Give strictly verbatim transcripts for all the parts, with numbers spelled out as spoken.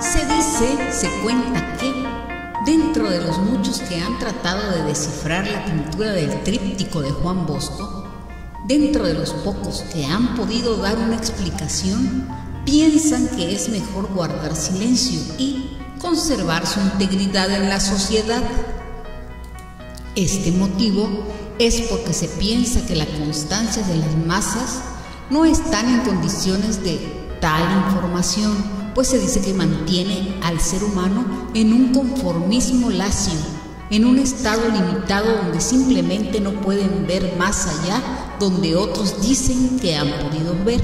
Se dice, se cuenta que, dentro de los muchos que han tratado de descifrar la pintura del tríptico de Juan Bosco, dentro de los pocos que han podido dar una explicación, piensan que es mejor guardar silencio y conservar su integridad en la sociedad. Este motivo es porque se piensa que la constancia de las masas no están en condiciones de tal información, pues se dice que mantiene al ser humano en un conformismo lacio, en un estado limitado donde simplemente no pueden ver más allá, donde otros dicen que han podido ver.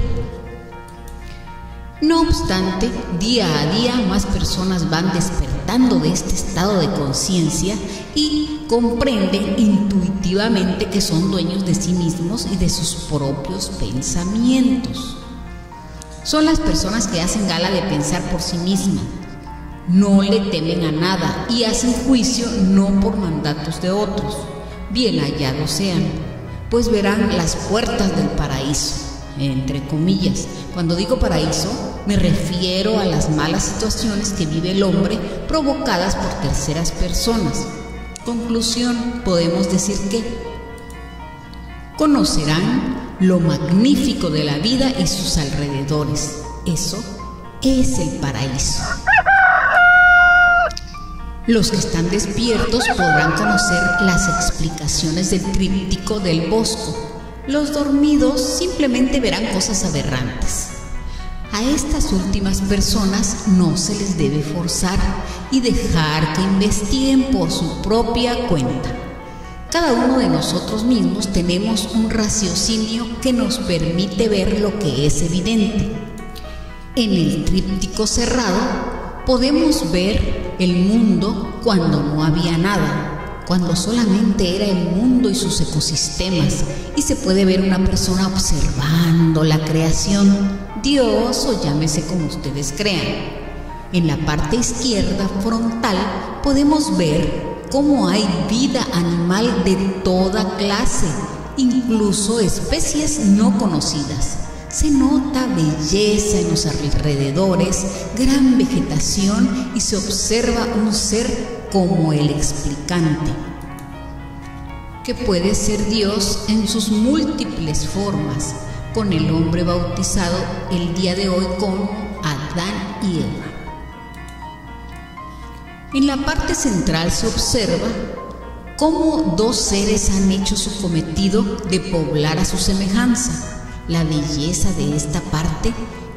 No obstante, día a día más personas van despertando de este estado de conciencia y comprenden intuitivamente que son dueños de sí mismos y de sus propios pensamientos. Son las personas que hacen gala de pensar por sí mismas, no le temen a nada y hacen juicio no por mandatos de otros, bien hallados sean, pues verán las puertas del paraíso, entre comillas. Cuando digo paraíso, me refiero a las malas situaciones que vive el hombre provocadas por terceras personas. Conclusión, podemos decir que conocerán lo magnífico de la vida y sus alrededores. Eso es el paraíso. Los que están despiertos podrán conocer las explicaciones del tríptico del Bosco. Los dormidos simplemente verán cosas aberrantes. A estas últimas personas no se les debe forzar y dejar que investiguen por su propia cuenta. Cada uno de nosotros mismos tenemos un raciocinio que nos permite ver lo que es evidente. En el tríptico cerrado podemos ver el mundo cuando no había nada, cuando solamente era el mundo y sus ecosistemas, y se puede ver una persona observando la creación, Dios o llámese como ustedes crean. En la parte izquierda frontal podemos ver cómo hay vida animal de toda clase, incluso especies no conocidas. Se nota belleza en los alrededores, gran vegetación y se observa un ser como el explicante, que puede ser Dios en sus múltiples formas, con el hombre bautizado el día de hoy como Adán y Eva. En la parte central se observa cómo dos seres han hecho su cometido de poblar a su semejanza. La belleza de esta parte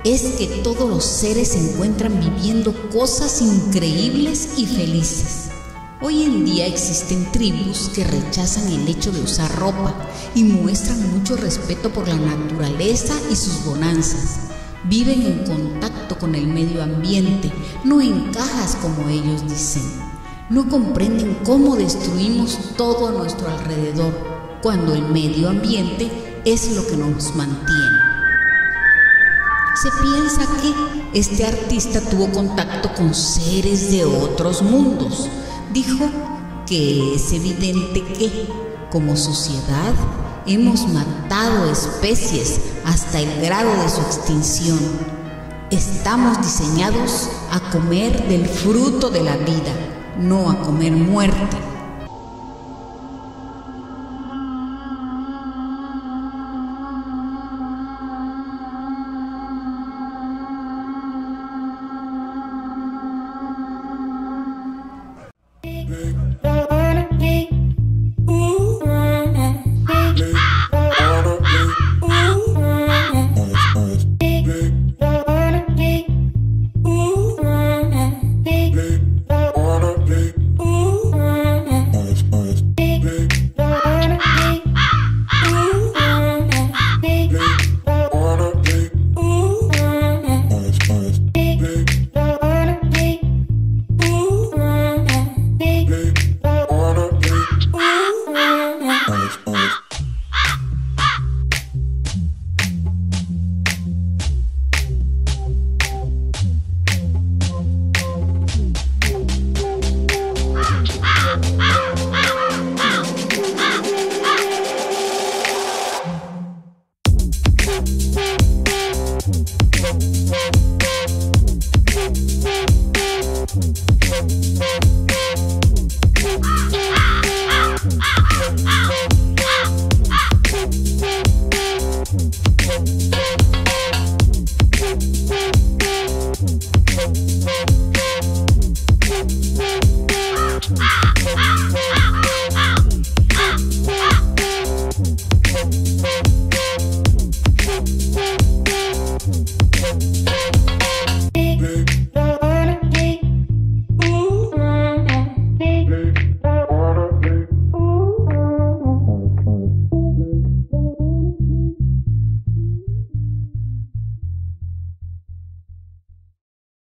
es que todos los seres se encuentran viviendo cosas increíbles y felices. Hoy en día existen tribus que rechazan el hecho de usar ropa y muestran mucho respeto por la naturaleza y sus bonanzas. Viven en contacto con el medio ambiente, no en cajas como ellos dicen. No comprenden cómo destruimos todo a nuestro alrededor, cuando el medio ambiente es lo que nos mantiene. Se piensa que este artista tuvo contacto con seres de otros mundos. Dijo que es evidente que, como sociedad, hemos matado especies hasta el grado de su extinción. Estamos diseñados a comer del fruto de la vida, no a comer muerte.